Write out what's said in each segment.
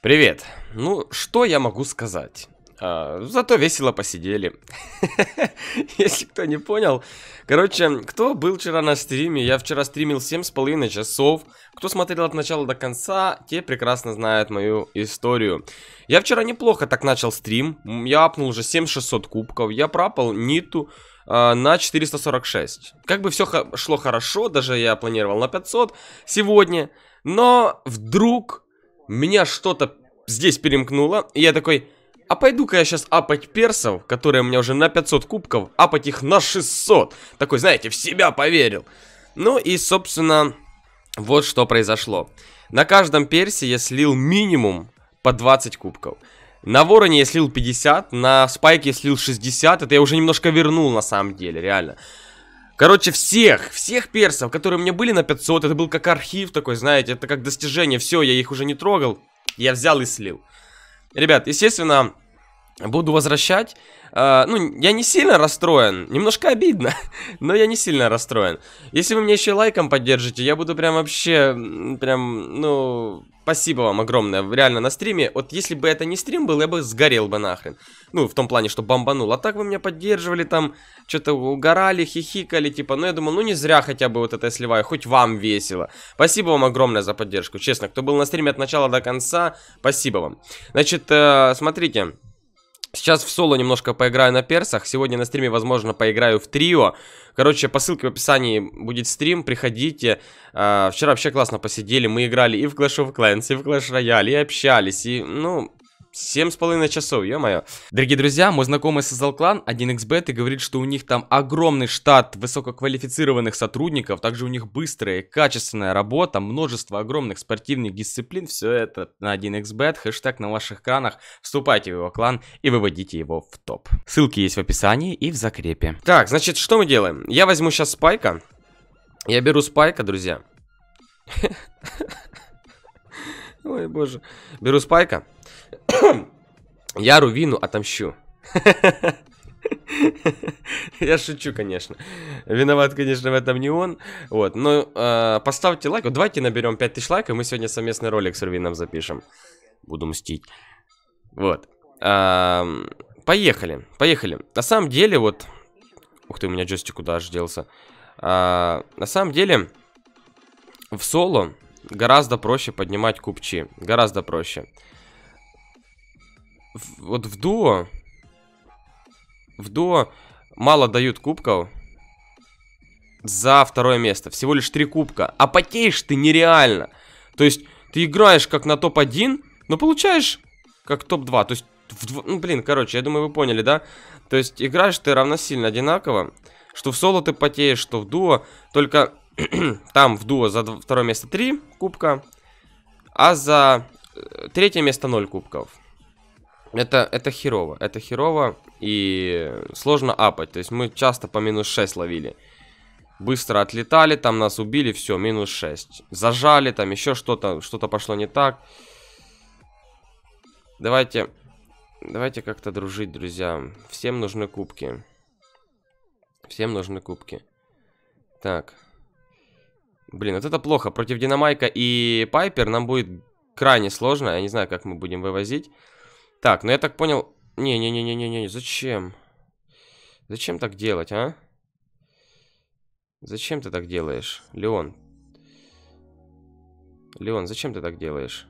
Привет. Ну, что я могу сказать? Зато весело посидели. Если кто не понял. Короче, кто был вчера на стриме? Я вчера стримил 7,5 часов. Кто смотрел от начала до конца, те прекрасно знают мою историю. Я вчера неплохо так начал стрим. Я апнул уже 7600 кубков. Я пропал ниту на 446. Как бы все шло хорошо. Даже я планировал на 500 сегодня. Но вдруг меня что-то здесь перемкнуло. И я такой... А пойду-ка я сейчас апать персов, которые у меня уже на 500 кубков, апать их на 600. Такой, знаете, в себя поверил. Ну и, собственно, вот что произошло. На каждом персе я слил минимум по 20 кубков. На вороне я слил 50, на спайке я слил 60. Это я уже немножко вернул на самом деле, реально. Короче, всех персов, которые у меня были на 500, это был как архив такой, знаете, это как достижение. Все, я их уже не трогал, я взял и слил. Ребят, естественно, буду возвращать. Ну, я не сильно расстроен. Немножко обидно, но я не сильно расстроен. Если вы меня еще лайком поддержите, я буду прям вообще... Прям, ну... Спасибо вам огромное. Реально, на стриме. Вот если бы это не стрим был, я бы сгорел бы нахрен. Ну, в том плане, что бомбанул. А так вы меня поддерживали там, что-то угорали, хихикали, типа. Ну, я думал, ну не зря хотя бы вот это я сливаю. Хоть вам весело. Спасибо вам огромное за поддержку. Честно, кто был на стриме от начала до конца, спасибо вам. Значит, смотрите. Сейчас в соло немножко поиграю на персах. Сегодня на стриме, возможно, поиграю в трио. Короче, по ссылке в описании будет стрим. Приходите. Вчера вообще классно посидели. Мы играли и в Clash of Clans, и в Clash Royale, и общались. И, ну, 7,5 часов, ё-моё. Дорогие друзья, мой знакомый создал клан 1xbet и говорит, что у них там огромный штат высококвалифицированных сотрудников. Также у них быстрая и качественная работа. Множество огромных спортивных дисциплин. Все это на 1xbet. Хэштег на ваших экранах. Вступайте в его клан и выводите его в топ. Ссылки есть в описании и в закрепе. Так, значит, что мы делаем? Я возьму сейчас спайка. Я беру спайка, друзья. Ой, боже. Беру спайка. Я Рувину отомщу. Я шучу, конечно. Виноват, конечно, в этом не он. Вот, но поставьте лайк. Вот давайте наберем 5000 лайков. Мы сегодня совместный ролик с Рувином запишем. Буду мстить. Вот. Поехали. Поехали. На самом деле, вот... Ух ты, у меня джойстик куда аж делся. На самом деле, в соло гораздо проще поднимать купчи. Гораздо проще. Вот в дуо. В дуо мало дают кубков за второе место. Всего лишь 3 кубка. А потеешь ты нереально. То есть ты играешь как на топ-1, но получаешь как топ-2. То есть, ну блин, короче, я думаю, вы поняли, да? То есть играешь ты равносильно одинаково. Что в соло ты потеешь, что в дуо. Только там в дуо за второе место 3 кубка, а за третье место 0 кубков. Это херово, и сложно апать, то есть мы часто по минус 6 ловили. Быстро отлетали, там нас убили, все, минус 6. Зажали, там еще что-то пошло не так. Давайте как-то дружить, друзья. Всем нужны кубки. Так. Блин, вот это плохо, против Динамайка и Пайпер нам будет крайне сложно, я не знаю, как мы будем вывозить. Так, ну я так понял... Не-не-не-не-не-не, зачем? Зачем так делать, а? Зачем ты так делаешь, Леон? Леон, зачем ты так делаешь?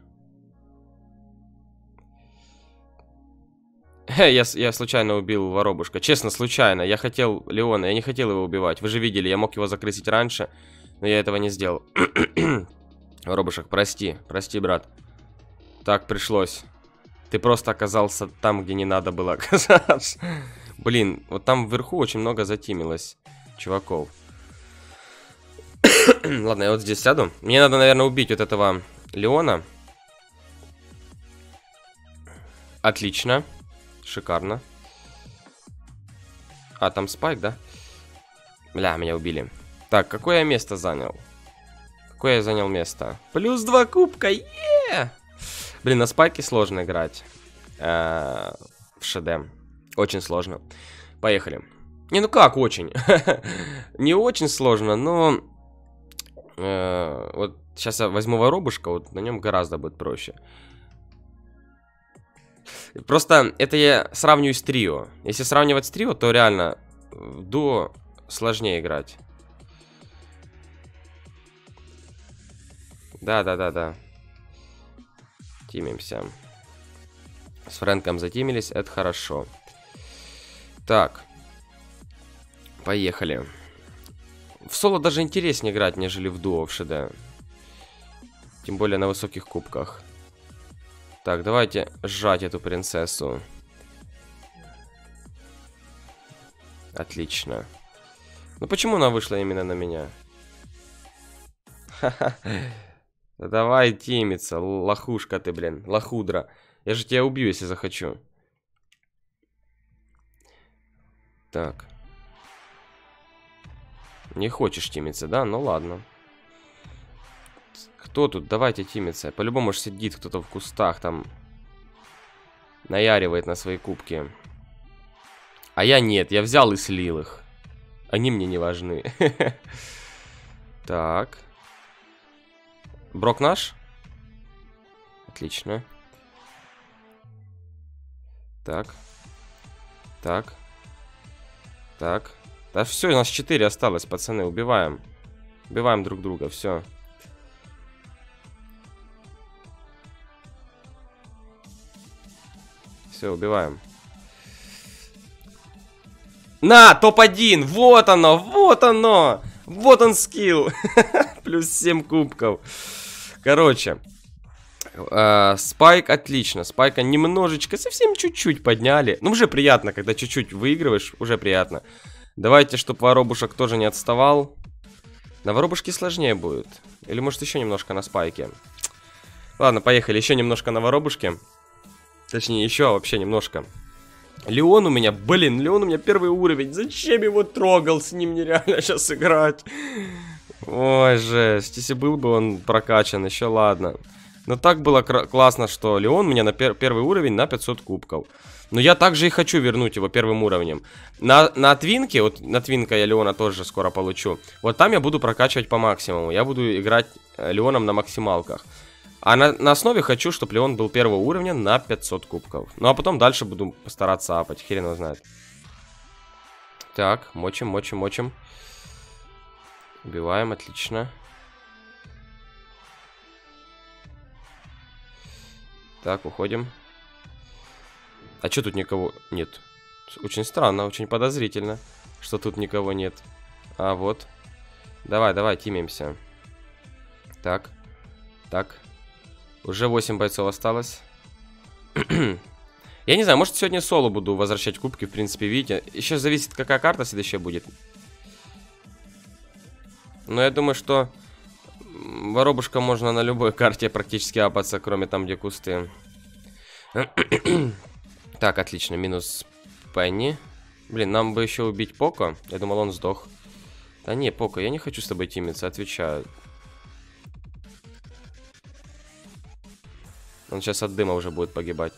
Я случайно убил воробушка. Честно, случайно. Я хотел Леона, я не хотел его убивать. Вы же видели, я мог его закрысить раньше, но я этого не сделал. Воробушек, прости, брат. Так пришлось. Ты просто оказался там, где не надо было оказаться. Блин, вот там вверху очень много затимилось чуваков. Ладно, я вот здесь сяду. Мне надо, наверное, убить вот этого Леона. Отлично. Шикарно. А, там спайк, да? Бля, меня убили. Так, какое я место занял? Какое я занял место? Плюс 2 кубка, е-е-е! Блин, на спайке сложно играть в ШД. Очень сложно. Поехали. Не, ну как очень? Не очень сложно, но... Вот сейчас я возьму воробушка, вот на нем гораздо будет проще. Просто это я сравниваю с трио. Если сравнивать с трио, то реально в дуо сложнее играть. Да. Тимимся. С Фрэнком затимились, это хорошо. Так. Поехали. В соло даже интереснее играть, нежели в дуо в ШД. Тем более на высоких кубках. Так, давайте сжать эту принцессу. Отлично. Ну почему она вышла именно на меня? Ха-ха. Давай тимиться, лохушка ты, блин. Лохудра. Я же тебя убью, если захочу. Так. Не хочешь тимиться, да? Ну ладно. Кто тут? Давайте тимиться. По-любому же сидит кто-то в кустах там. Наяривает на свои кубки. А я нет, я взял и слил их. Они мне не важны. Так. Брок наш? Отлично. Так. Так. Так. Да все, у нас 4 осталось, пацаны. Убиваем. Убиваем друг друга, все. Все, убиваем. На, топ-1. Вот оно, вот оно. Вот он скилл. Плюс 7 кубков. Короче. Спайк отлично. Спайка немножечко, совсем чуть-чуть подняли. Ну, уже приятно, когда чуть-чуть выигрываешь. Уже приятно. Давайте, чтобы воробушек тоже не отставал. На воробушке сложнее будет. Или, может, еще немножко на спайке. Ладно, поехали. Еще немножко на воробушке. Точнее, еще вообще немножко. Леон у меня, блин, Леон у меня первый уровень. Зачем его трогал? С ним нереально сейчас играть. Ой, жесть. Если был бы он прокачан, еще ладно. Но так было классно, что Леон у меня на первый уровень на 500 кубков. Но я также и хочу вернуть его первым уровнем. На твинке, вот на твинка я Леона тоже скоро получу. Вот там я буду прокачивать по максимуму. Я буду играть Леоном на максималках. А на основе хочу, чтобы Леон был первого уровня на 500 кубков. Ну, а потом дальше буду постараться апать. Хрен его знает. Так, мочим, мочим, мочим. Убиваем, отлично. Так, уходим. А что тут никого нет? Очень странно, очень подозрительно, что тут никого нет. А вот. Давай, давай, тимимся. Так, так. Уже 8 бойцов осталось. Я не знаю, может, сегодня соло буду возвращать кубки, в принципе, видите. Еще зависит, какая карта следующая будет. Но я думаю, что воробушка можно на любой карте практически апаться, кроме там, где кусты. Так, отлично, минус Пенни. Блин, нам бы еще убить Поко. Я думал, он сдох. Да не, Поко, я не хочу с тобой тимиться, отвечаю. Он сейчас от дыма уже будет погибать.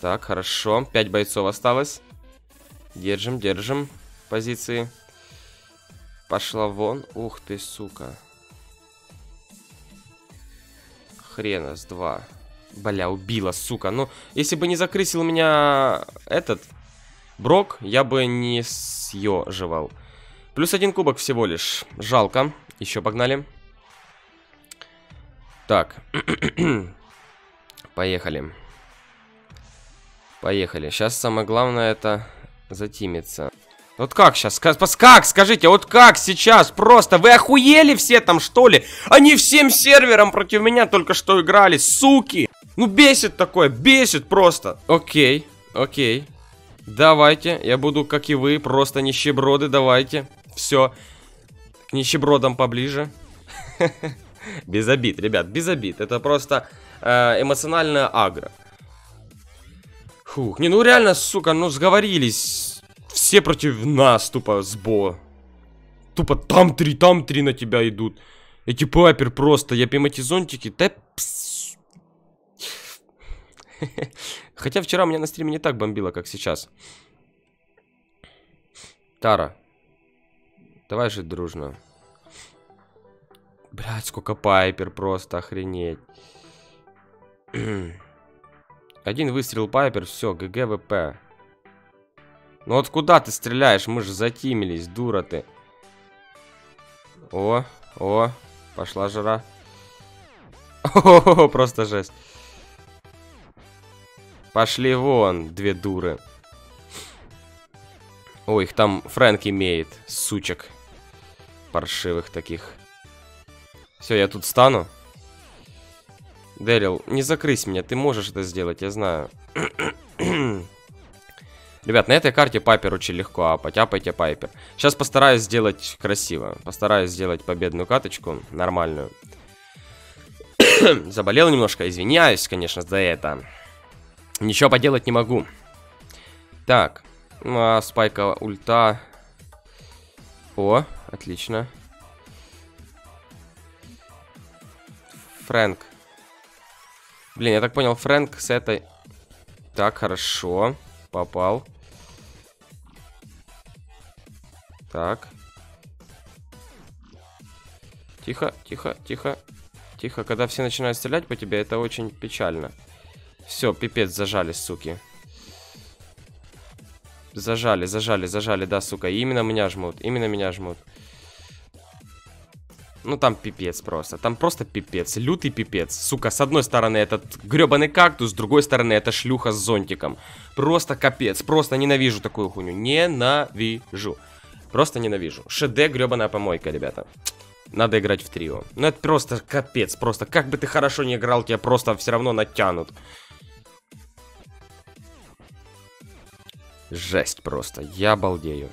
Так, хорошо. 5 бойцов осталось. Держим, держим позиции. Пошла вон. Ух ты, сука. Хрена с 2. Бля, убила, сука. Ну, если бы не закрысил меня этот Брок, я бы не съеживал. Плюс 1 кубок всего лишь. Жалко. Еще погнали. Так. Поехали. Поехали. Сейчас самое главное это затимиться. Вот как сейчас? Как? Скажите, вот как сейчас? Просто вы охуели все там, что ли? Они всем сервером против меня только что играли, суки! Ну бесит такое, бесит просто. Окей, окей. Давайте, я буду, как и вы, просто нищеброды, давайте. Все. К нищебродам поближе. Без обид, ребят, без обид. Это просто эмоциональная агро. Фух, не, ну реально, сука, ну сговорились. Все против нас, тупо сбо. Тупо там три на тебя идут. Эти папер просто, я пиматизонтики. Хотя вчера меня на стриме не так бомбило, как сейчас. Тара. Давай жить дружно. Блядь, сколько Пайпер, просто охренеть. Один выстрел Пайпер, все, ГГВП. Ну вот куда ты стреляешь? Мы же затимились, дура ты. О, пошла жара. О, просто жесть. Пошли вон, две дуры. О, их там Фрэнк имеет, сучек. Паршивых таких. Все, я тут стану. Дэрил, не закрысь меня, ты можешь это сделать, я знаю. Ребят, на этой карте Пайпер очень легко апать. Апайте Пайпер. Сейчас постараюсь сделать красиво. Постараюсь сделать победную каточку, нормальную. Заболел немножко, извиняюсь, конечно, за это. Ничего поделать не могу. Так, ну, а Спайка ульта. О, отлично. Фрэнк. Блин, я так понял, Фрэнк с этой... Так, хорошо. Попал. Так. Тихо, тихо, тихо. Тихо, когда все начинают стрелять по тебе, это очень печально. Все, пипец, зажали, суки. Зажали, да, сука. И именно меня жмут. Ну, там пипец просто. Там просто пипец. Лютый пипец. Сука, с одной стороны этот гребаный кактус, с другой стороны эта шлюха с зонтиком. Просто капец. Просто ненавижу такую хуйню. Ненавижу. Просто ненавижу. ШД гребаная помойка, ребята. Надо играть в трио. Ну, это просто капец. Просто как бы ты хорошо не играл, тебя просто все равно натянут. Жесть просто. Я балдею.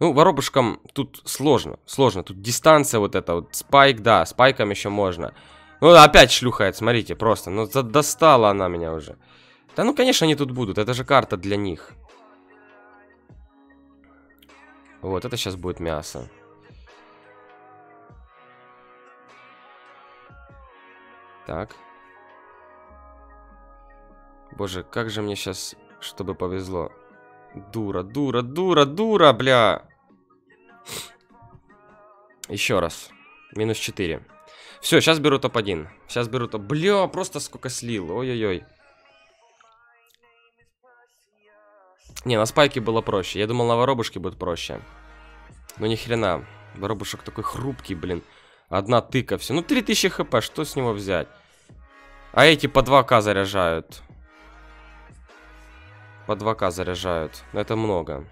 Ну, воробушкам тут сложно, тут дистанция вот эта, вот спайк, да, спайком еще можно. Ну, опять шлюхает, смотрите, просто, ну, достала она меня уже. Да, ну, конечно, они тут будут, это же карта для них. Вот, это сейчас будет мясо. Так. Боже, как же мне сейчас, чтобы повезло. Дура, бля. Еще раз. Минус 4. Все, сейчас беру топ-1. Сейчас беру топ... Бля, просто сколько слил. Ой-ой-ой. Не, на спайке было проще. Я думал, на воробушке будет проще. Но ни хрена. Воробушек такой хрупкий, блин. Одна тыка, все. Ну, 3000 хп, что с него взять? А эти по 2К заряжают. По 2К заряжают. Но это много.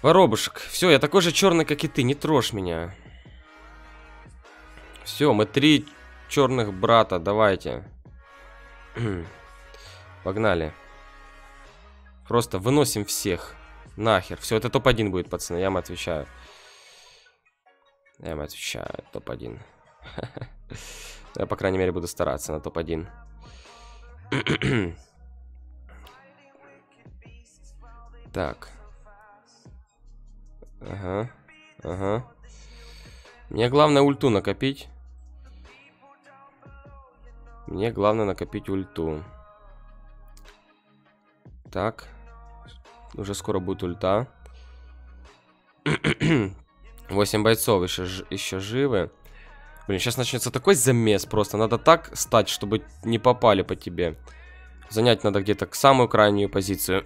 Воробушек. Все, я такой же черный, как и ты. Не трожь меня. Все, мы три черных брата. Давайте. Погнали. Просто выносим всех. Нахер. Все, это топ-1 будет, пацаны. Я вам отвечаю. Я вам отвечаю. Топ-1. Я, по крайней мере, буду стараться на топ-1. Так. Ага. Ага. Мне главное ульту накопить. Мне главное накопить ульту. Так. Уже скоро будет ульта. 8 бойцов еще живы. Блин, сейчас начнется такой замес просто. Надо так стать, чтобы не попали по тебе. Занять надо где-то к самую крайнюю позицию.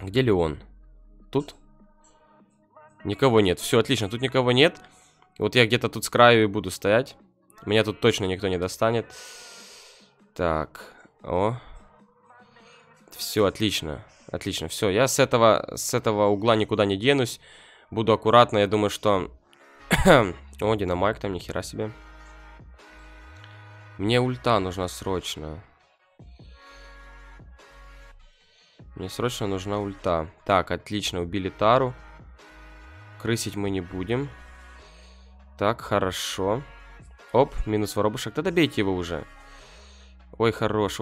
Где ли он? Тут? Никого нет. Все, отлично. Тут никого нет. Вот я где-то тут с краю и буду стоять. Меня тут точно никто не достанет. Так. О. Все, отлично. Отлично. Все, я с этого угла никуда не денусь. Буду аккуратно. Я думаю, что... О, динамайк там, нихера себе. Мне ульта нужна срочно. Мне срочно нужна ульта. Так, отлично, убили тару. Крысить мы не будем. Так, хорошо. Оп, минус воробушек. Да добейте его уже. Ой, хорош.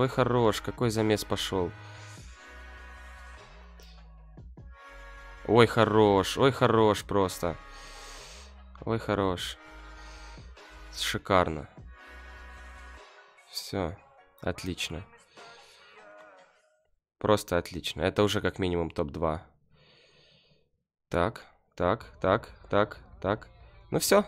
Какой замес пошел. Ой, хорош просто. Ой, хорош. Шикарно. Все, отлично. Просто отлично. Это уже как минимум топ-2. Так, так, так, так, так, Ну все.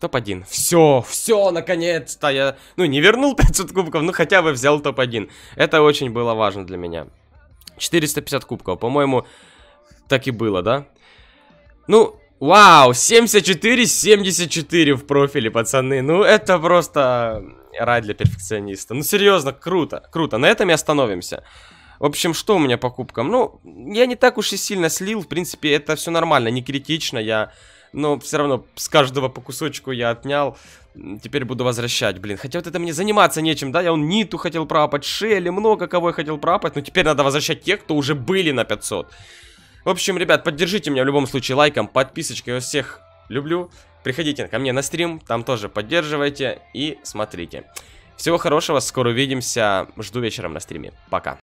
Топ-1. Все, все, наконец-то я... Ну, не вернул 500 кубков, но хотя бы взял топ-1. Это очень было важно для меня. 450 кубков, по-моему, так и было, да? Ну, вау, 74-74 в профиле, пацаны. Ну, это просто рай для перфекциониста. Ну, серьезно, круто, круто. На этом и остановимся. В общем, что у меня по кубкам? Ну, я не так уж и сильно слил, в принципе, это все нормально, не критично, я... Но все равно с каждого по кусочку я отнял. Теперь буду возвращать, блин. Хотя вот это мне заниматься нечем, да? Я он Ниту хотел пропать, Шелли, много кого я хотел пропать. Но теперь надо возвращать тех, кто уже были на 500. В общем, ребят, поддержите меня в любом случае лайком, подписочкой. Я всех люблю. Приходите ко мне на стрим, там тоже поддерживайте и смотрите. Всего хорошего, скоро увидимся. Жду вечером на стриме. Пока.